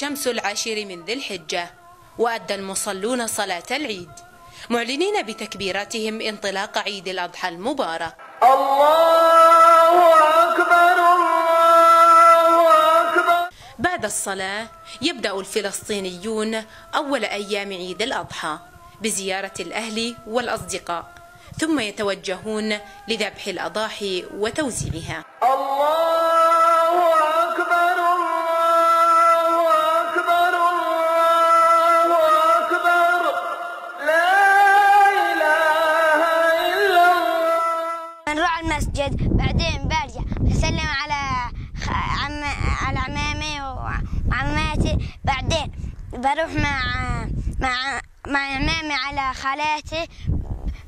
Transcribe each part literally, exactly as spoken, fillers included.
شمس العاشر من ذي الحجة، وأدى المصلون صلاة العيد معلنين بتكبيراتهم انطلاق عيد الأضحى المبارك. الله أكبر الله أكبر. بعد الصلاة يبدأ الفلسطينيون أول أيام عيد الأضحى بزيارة الأهل والأصدقاء، ثم يتوجهون لذبح الأضاحي وتوزيعها. الله أكبر الله أكبر الله أكبر لا إله إلا الله. بنروح المسجد، بعدين برجع بسلم على عم على عمامي وعماتي، بعدين بروح مع مع مع عمامي على خالاتي،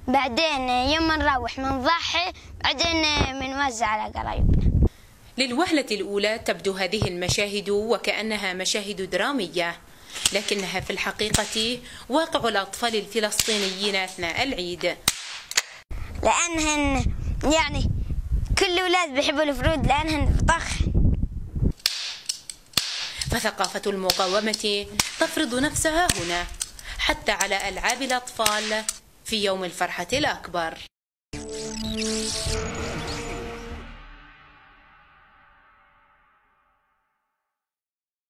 بعدين يوم نروح منضحي، بعدين منوزع على قرايبنا. للوهلة الأولى تبدو هذه المشاهد وكأنها مشاهد درامية، لكنها في الحقيقة واقع الأطفال الفلسطينيين أثناء العيد، لأنهن يعني كل الأولاد بيحبوا الفرود لأنهن طخ. فثقافة المقاومة تفرض نفسها هنا حتى على ألعاب الأطفال في يوم الفرحة الأكبر.